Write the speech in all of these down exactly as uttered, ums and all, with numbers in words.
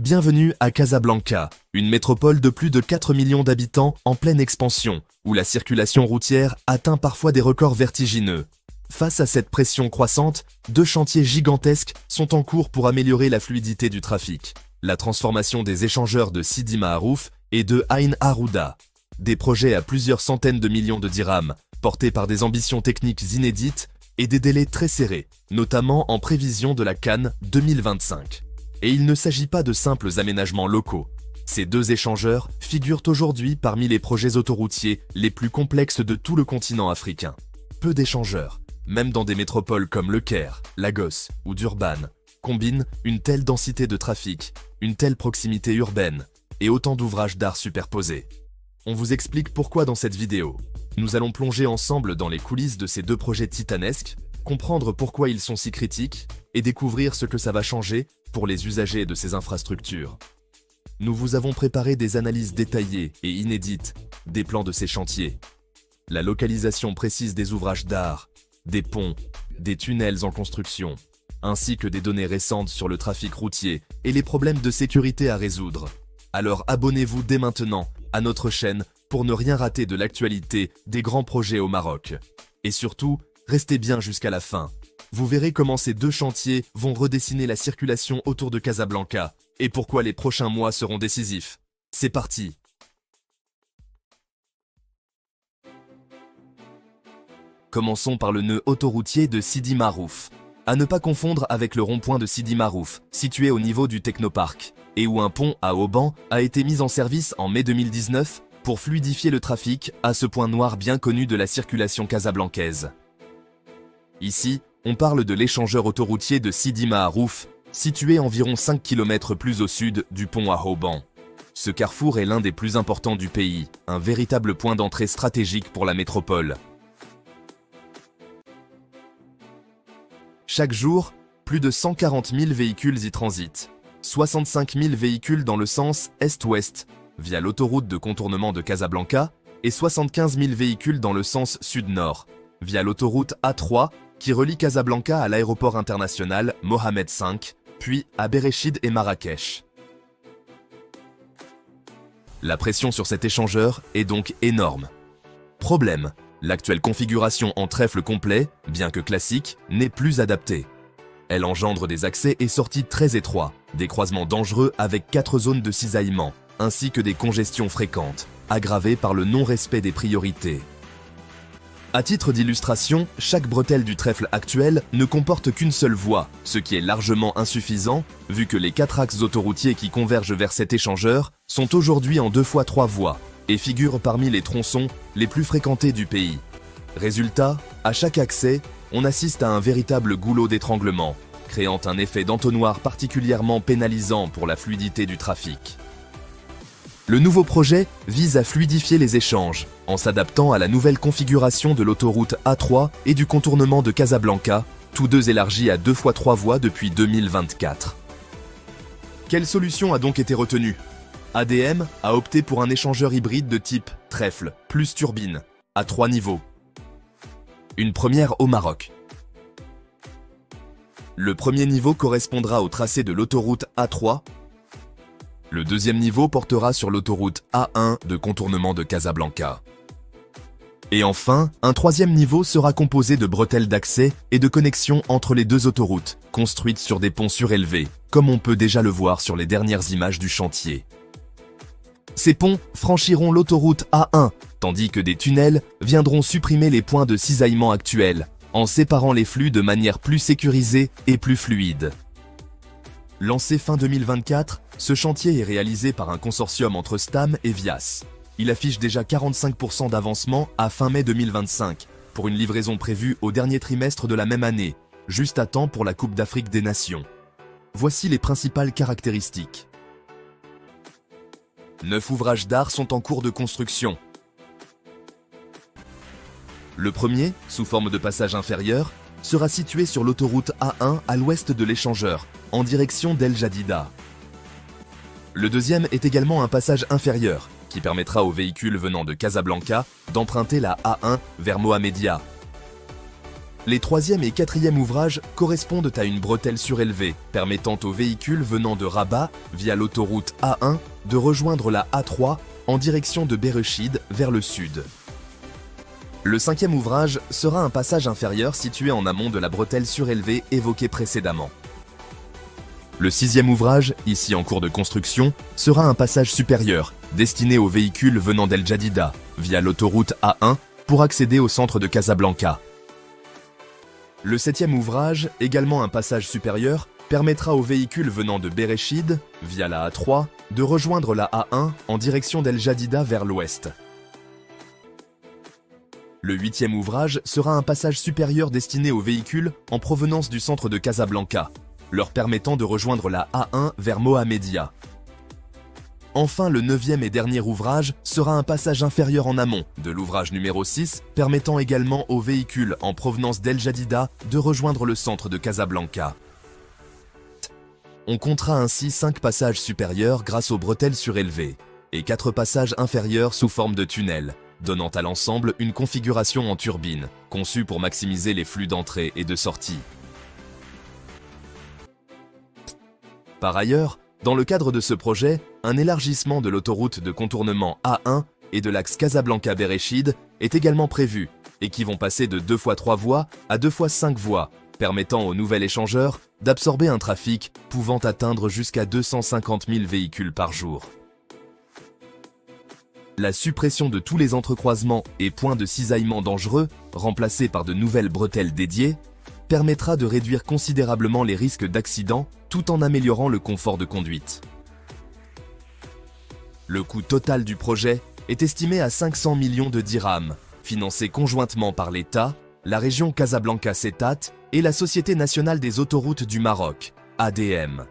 Bienvenue à Casablanca, une métropole de plus de quatre millions d'habitants en pleine expansion, où la circulation routière atteint parfois des records vertigineux. Face à cette pression croissante, deux chantiers gigantesques sont en cours pour améliorer la fluidité du trafic. La transformation des échangeurs de Sidi Maârouf et de Aïn Harrouda. Des projets à plusieurs centaines de millions de dirhams, portés par des ambitions techniques inédites et des délais très serrés, notamment en prévision de la CAN deux mille vingt-cinq. Et il ne s'agit pas de simples aménagements locaux. Ces deux échangeurs figurent aujourd'hui parmi les projets autoroutiers les plus complexes de tout le continent africain. Peu d'échangeurs, même dans des métropoles comme Le Caire, Lagos ou Durban, combinent une telle densité de trafic, une telle proximité urbaine et autant d'ouvrages d'art superposés. On vous explique pourquoi dans cette vidéo. Nous allons plonger ensemble dans les coulisses de ces deux projets titanesques, comprendre pourquoi ils sont si critiques et découvrir ce que ça va changer pour les usagers de ces infrastructures. Nous vous avons préparé des analyses détaillées et inédites des plans de ces chantiers, la localisation précise des ouvrages d'art, des ponts, des tunnels en construction, ainsi que des données récentes sur le trafic routier et les problèmes de sécurité à résoudre. Alors abonnez-vous dès maintenant à notre chaîne pour ne rien rater de l'actualité des grands projets au Maroc. Et surtout, restez bien jusqu'à la fin. Vous verrez comment ces deux chantiers vont redessiner la circulation autour de Casablanca et pourquoi les prochains mois seront décisifs. C'est parti! Commençons par le nœud autoroutier de Sidi Maârouf. À ne pas confondre avec le rond-point de Sidi Maârouf, situé au niveau du Technopark, et où un pont à Auban a été mis en service en mai deux mille dix-neuf pour fluidifier le trafic à ce point noir bien connu de la circulation casablancaise. Ici, on parle de l'échangeur autoroutier de Sidi Maârouf, situé environ cinq kilomètres plus au sud du pont à Auban. Ce carrefour est l'un des plus importants du pays, un véritable point d'entrée stratégique pour la métropole. Chaque jour, plus de cent quarante mille véhicules y transitent, soixante-cinq mille véhicules dans le sens est-ouest, via l'autoroute de contournement de Casablanca, et soixante-quinze mille véhicules dans le sens sud-nord, via l'autoroute A trois, qui relie Casablanca à l'aéroport international Mohamed cinq, puis à Berrechid et Marrakech. La pression sur cet échangeur est donc énorme. Problème, l'actuelle configuration en trèfle complet, bien que classique, n'est plus adaptée. Elle engendre des accès et sorties très étroits, des croisements dangereux avec quatre zones de cisaillement, ainsi que des congestions fréquentes, aggravées par le non-respect des priorités. À titre d'illustration, chaque bretelle du trèfle actuel ne comporte qu'une seule voie, ce qui est largement insuffisant, vu que les quatre axes autoroutiers qui convergent vers cet échangeur sont aujourd'hui en deux fois trois voies, et figurent parmi les tronçons les plus fréquentés du pays. Résultat, à chaque accès, on assiste à un véritable goulot d'étranglement, créant un effet d'entonnoir particulièrement pénalisant pour la fluidité du trafic. Le nouveau projet vise à fluidifier les échanges, en s'adaptant à la nouvelle configuration de l'autoroute A trois et du contournement de Casablanca, tous deux élargis à deux fois trois voies depuis deux mille vingt-quatre. Quelle solution a donc été retenue? A D M a opté pour un échangeur hybride de type trèfle plus turbine, à trois niveaux. Une première au Maroc. Le premier niveau correspondra au tracé de l'autoroute A trois. Le deuxième niveau portera sur l'autoroute A un de contournement de Casablanca. Et enfin, un troisième niveau sera composé de bretelles d'accès et de connexions entre les deux autoroutes, construites sur des ponts surélevés, comme on peut déjà le voir sur les dernières images du chantier. Ces ponts franchiront l'autoroute A un, tandis que des tunnels viendront supprimer les points de cisaillement actuels, en séparant les flux de manière plus sécurisée et plus fluide. Lancé fin deux mille vingt-quatre, ce chantier est réalisé par un consortium entre STAM et Vias. Il affiche déjà quarante-cinq pour cent d'avancement à fin mai deux mille vingt-cinq, pour une livraison prévue au dernier trimestre de la même année, juste à temps pour la Coupe d'Afrique des Nations. Voici les principales caractéristiques. Neuf ouvrages d'art sont en cours de construction. Le premier, sous forme de passage inférieur, sera situé sur l'autoroute A un à l'ouest de l'échangeur, en direction d'El Jadida. Le deuxième est également un passage inférieur, qui permettra aux véhicules venant de Casablanca d'emprunter la A un vers Mohammedia. Les troisième et quatrième ouvrages correspondent à une bretelle surélevée, permettant aux véhicules venant de Rabat, via l'autoroute A un, de rejoindre la A trois en direction de Berrechid vers le sud. Le cinquième ouvrage sera un passage inférieur situé en amont de la bretelle surélevée évoquée précédemment. Le sixième ouvrage, ici en cours de construction, sera un passage supérieur, destiné aux véhicules venant d'El Jadida, via l'autoroute A un, pour accéder au centre de Casablanca. Le septième ouvrage, également un passage supérieur, permettra aux véhicules venant de Berrechid, via la A trois, de rejoindre la A un en direction d'El Jadida vers l'ouest. Le huitième ouvrage sera un passage supérieur destiné aux véhicules en provenance du centre de Casablanca, leur permettant de rejoindre la A un vers Mohammedia. Enfin, le neuvième et dernier ouvrage sera un passage inférieur en amont de l'ouvrage numéro six, permettant également aux véhicules en provenance d'El Jadida de rejoindre le centre de Casablanca. On comptera ainsi cinq passages supérieurs grâce aux bretelles surélevées, et quatre passages inférieurs sous forme de tunnels, donnant à l'ensemble une configuration en turbine, conçue pour maximiser les flux d'entrée et de sortie. Par ailleurs, dans le cadre de ce projet, un élargissement de l'autoroute de contournement A un et de l'axe Casablanca-Berrechid est également prévu, et qui vont passer de deux fois trois voies à deux fois cinq voies, permettant au nouvel échangeur d'absorber un trafic pouvant atteindre jusqu'à deux cent cinquante mille véhicules par jour. La suppression de tous les entrecroisements et points de cisaillement dangereux, remplacés par de nouvelles bretelles dédiées, permettra de réduire considérablement les risques d'accidents tout en améliorant le confort de conduite. Le coût total du projet est estimé à cinq cents millions de dirhams, financé conjointement par l'État, la région Casablanca-Settat et la Société nationale des autoroutes du Maroc, A D M.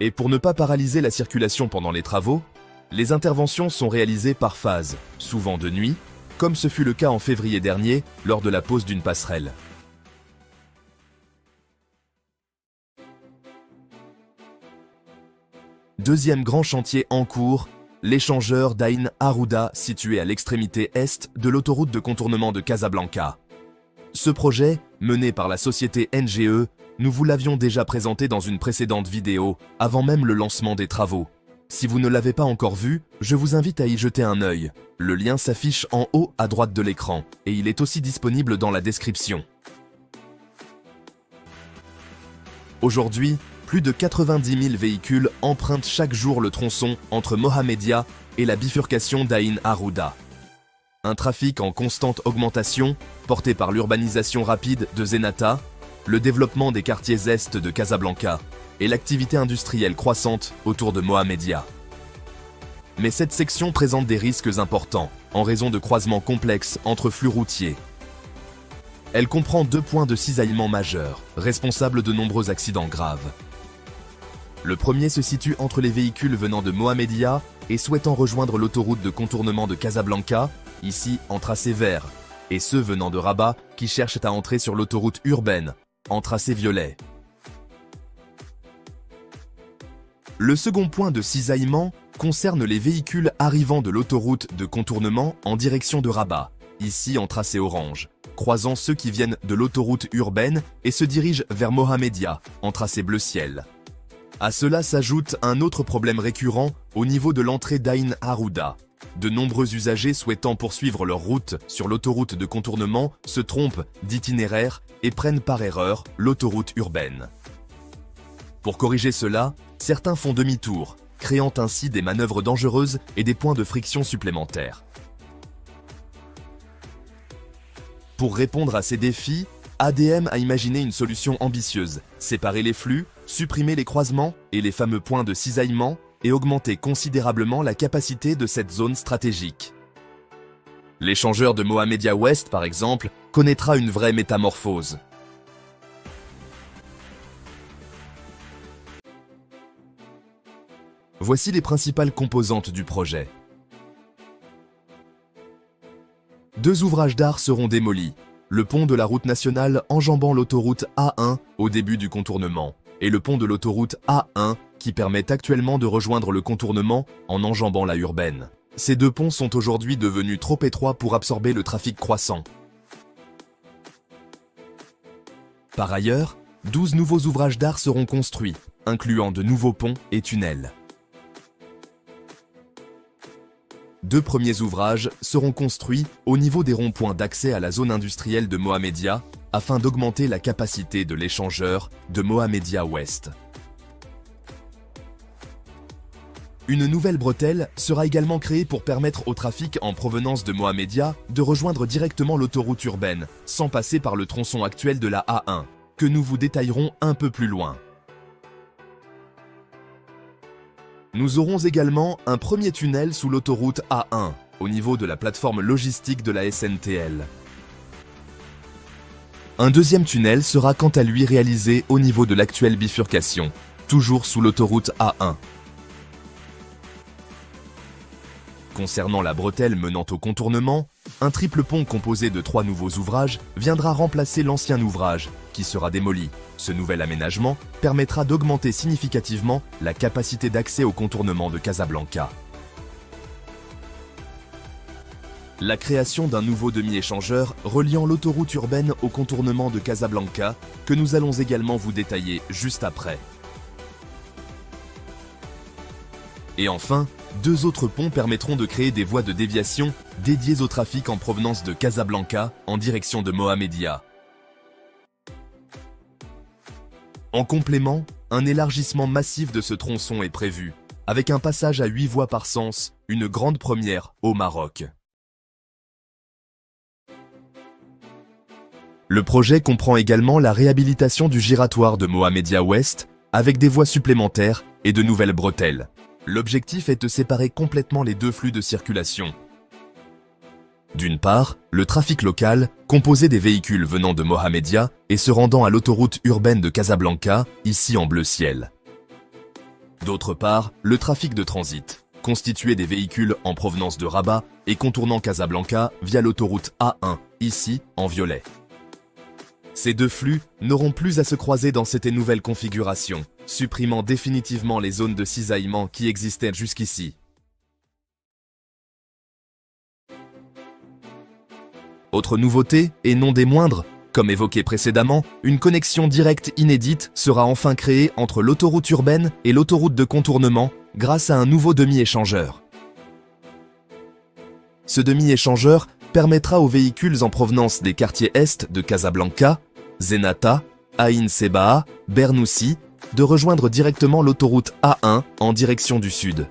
Et pour ne pas paralyser la circulation pendant les travaux, les interventions sont réalisées par phase, souvent de nuit, comme ce fut le cas en février dernier lors de la pose d'une passerelle. Deuxième grand chantier en cours, l'échangeur d'Aïn Harrouda situé à l'extrémité est de l'autoroute de contournement de Casablanca. Ce projet, mené par la société N G E, nous vous l'avions déjà présenté dans une précédente vidéo, avant même le lancement des travaux. Si vous ne l'avez pas encore vu, je vous invite à y jeter un œil. Le lien s'affiche en haut à droite de l'écran, et il est aussi disponible dans la description. Aujourd'hui, plus de quatre-vingt-dix mille véhicules empruntent chaque jour le tronçon entre Mohammedia et la bifurcation d'Aïn Harrouda. Un trafic en constante augmentation, porté par l'urbanisation rapide de Zenata, le développement des quartiers est de Casablanca et l'activité industrielle croissante autour de Mohammedia. Mais cette section présente des risques importants en raison de croisements complexes entre flux routiers. Elle comprend deux points de cisaillement majeurs, responsables de nombreux accidents graves. Le premier se situe entre les véhicules venant de Mohammedia et souhaitant rejoindre l'autoroute de contournement de Casablanca, ici en tracé vert, et ceux venant de Rabat qui cherchent à entrer sur l'autoroute urbaine, en tracé violet. Le second point de cisaillement concerne les véhicules arrivant de l'autoroute de contournement en direction de Rabat, ici en tracé orange, croisant ceux qui viennent de l'autoroute urbaine et se dirigent vers Mohammedia, en tracé bleu ciel. À cela s'ajoute un autre problème récurrent au niveau de l'entrée d'Aïn Harrouda. De nombreux usagers souhaitant poursuivre leur route sur l'autoroute de contournement se trompent d'itinéraire et prennent par erreur l'autoroute urbaine. Pour corriger cela, certains font demi-tour, créant ainsi des manœuvres dangereuses et des points de friction supplémentaires. Pour répondre à ces défis, A D M a imaginé une solution ambitieuse, séparer les flux, supprimer les croisements et les fameux points de cisaillement et augmenter considérablement la capacité de cette zone stratégique. L'échangeur de Mohammedia Ouest, par exemple, connaîtra une vraie métamorphose. Voici les principales composantes du projet. Deux ouvrages d'art seront démolis, le pont de la route nationale enjambant l'autoroute A un au début du contournement, et le pont de l'autoroute A un qui permet actuellement de rejoindre le contournement en enjambant la urbaine. Ces deux ponts sont aujourd'hui devenus trop étroits pour absorber le trafic croissant. Par ailleurs, douze nouveaux ouvrages d'art seront construits, incluant de nouveaux ponts et tunnels. Deux premiers ouvrages seront construits au niveau des ronds-points d'accès à la zone industrielle de Mohammedia afin d'augmenter la capacité de l'échangeur de Mohammedia Ouest. Une nouvelle bretelle sera également créée pour permettre au trafic en provenance de Mohammedia de rejoindre directement l'autoroute urbaine, sans passer par le tronçon actuel de la A un. Que nous vous détaillerons un peu plus loin. Nous aurons également un premier tunnel sous l'autoroute A un, au niveau de la plateforme logistique de la S N T L. Un deuxième tunnel sera quant à lui réalisé au niveau de l'actuelle bifurcation, toujours sous l'autoroute A un. Concernant la bretelle menant au contournement, un triple pont composé de trois nouveaux ouvrages viendra remplacer l'ancien ouvrage, qui sera démoli. Ce nouvel aménagement permettra d'augmenter significativement la capacité d'accès au contournement de Casablanca. La création d'un nouveau demi-échangeur reliant l'autoroute urbaine au contournement de Casablanca, que nous allons également vous détailler juste après. Et enfin, deux autres ponts permettront de créer des voies de déviation dédiées au trafic en provenance de Casablanca en direction de Mohammedia. En complément, un élargissement massif de ce tronçon est prévu, avec un passage à huit voies par sens, une grande première au Maroc. Le projet comprend également la réhabilitation du giratoire de Mohammedia Ouest, avec des voies supplémentaires et de nouvelles bretelles. L'objectif est de séparer complètement les deux flux de circulation. D'une part, le trafic local, composé des véhicules venant de Mohammedia et se rendant à l'autoroute urbaine de Casablanca, ici en bleu ciel. D'autre part, le trafic de transit, constitué des véhicules en provenance de Rabat et contournant Casablanca via l'autoroute A un, ici en violet. Ces deux flux n'auront plus à se croiser dans cette nouvelle configuration, supprimant définitivement les zones de cisaillement qui existaient jusqu'ici. Autre nouveauté, et non des moindres, comme évoqué précédemment, une connexion directe inédite sera enfin créée entre l'autoroute urbaine et l'autoroute de contournement grâce à un nouveau demi-échangeur. Ce demi-échangeur permettra aux véhicules en provenance des quartiers Est de Casablanca, Zenata, Aïn Sebaa, Bernoussi, de rejoindre directement l'autoroute A un en direction du sud.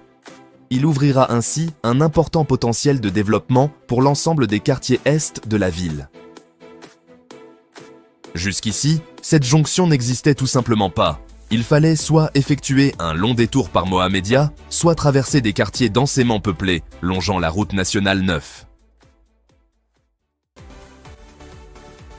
Il ouvrira ainsi un important potentiel de développement pour l'ensemble des quartiers Est de la ville. Jusqu'ici, cette jonction n'existait tout simplement pas. Il fallait soit effectuer un long détour par Mohammedia, soit traverser des quartiers densément peuplés, longeant la route nationale neuf.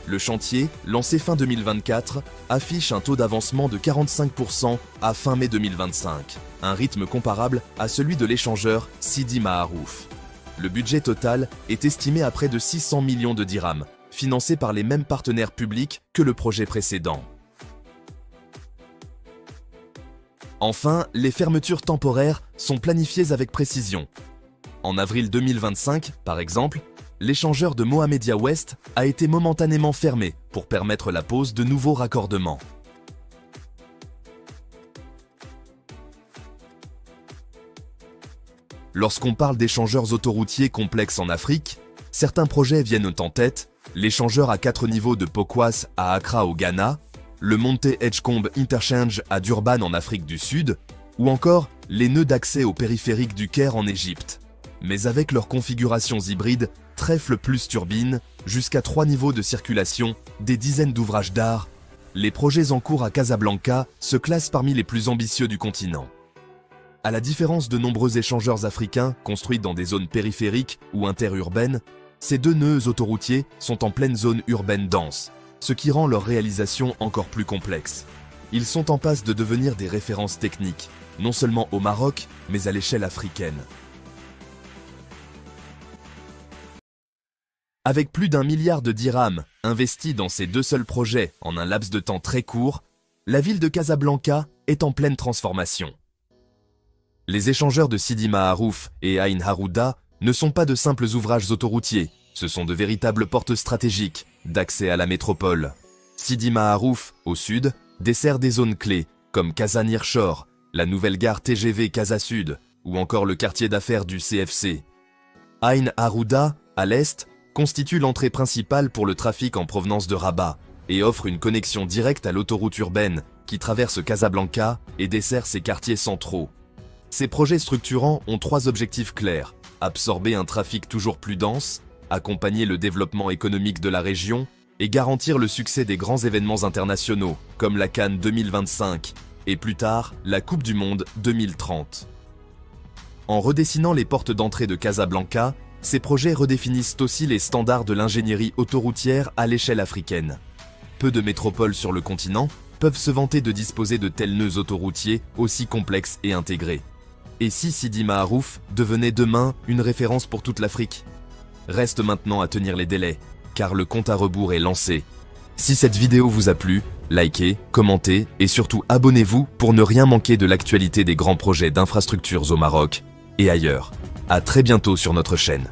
Le chantier, lancé fin deux mille vingt-quatre, affiche un taux d'avancement de quarante-cinq pour cent à fin mai deux mille vingt-cinq, un rythme comparable à celui de l'échangeur Sidi Maârouf. Le budget total est estimé à près de six cents millions de dirhams, financé par les mêmes partenaires publics que le projet précédent. Enfin, les fermetures temporaires sont planifiées avec précision. En avril deux mille vingt-cinq, par exemple, l'échangeur de Mohammedia Ouest a été momentanément fermé pour permettre la pose de nouveaux raccordements. Lorsqu'on parle d'échangeurs autoroutiers complexes en Afrique, certains projets viennent en tête, l'échangeur à quatre niveaux de Pokwas à Accra au Ghana, le Monte Edgecombe Interchange à Durban en Afrique du Sud, ou encore les nœuds d'accès au périphérique du Caire en Égypte. Mais avec leurs configurations hybrides, trèfle plus turbine, jusqu'à trois niveaux de circulation, des dizaines d'ouvrages d'art, les projets en cours à Casablanca se classent parmi les plus ambitieux du continent. À la différence de nombreux échangeurs africains construits dans des zones périphériques ou interurbaines, ces deux nœuds autoroutiers sont en pleine zone urbaine dense, ce qui rend leur réalisation encore plus complexe. Ils sont en passe de devenir des références techniques, non seulement au Maroc, mais à l'échelle africaine. Avec plus d'un milliard de dirhams investis dans ces deux seuls projets en un laps de temps très court, la ville de Casablanca est en pleine transformation. Les échangeurs de Sidi Maârouf et Aïn Harrouda ne sont pas de simples ouvrages autoroutiers, ce sont de véritables portes stratégiques d'accès à la métropole. Sidi Maârouf, au sud, dessert des zones clés, comme Casanearshore, la nouvelle gare T G V Casa Sud, ou encore le quartier d'affaires du C F C. Aïn Harrouda, à l'est, constitue l'entrée principale pour le trafic en provenance de Rabat, et offre une connexion directe à l'autoroute urbaine, qui traverse Casablanca et dessert ses quartiers centraux. Ces projets structurants ont trois objectifs clairs: absorber un trafic toujours plus dense, accompagner le développement économique de la région et garantir le succès des grands événements internationaux, comme la CAN deux mille vingt-cinq et plus tard la Coupe du Monde deux mille trente. En redessinant les portes d'entrée de Casablanca, ces projets redéfinissent aussi les standards de l'ingénierie autoroutière à l'échelle africaine. Peu de métropoles sur le continent peuvent se vanter de disposer de tels nœuds autoroutiers aussi complexes et intégrés. Et si Sidi Maârouf devenait demain une référence pour toute l'Afrique? Reste maintenant à tenir les délais, car le compte à rebours est lancé. Si cette vidéo vous a plu, likez, commentez et surtout abonnez-vous pour ne rien manquer de l'actualité des grands projets d'infrastructures au Maroc et ailleurs. À très bientôt sur notre chaîne.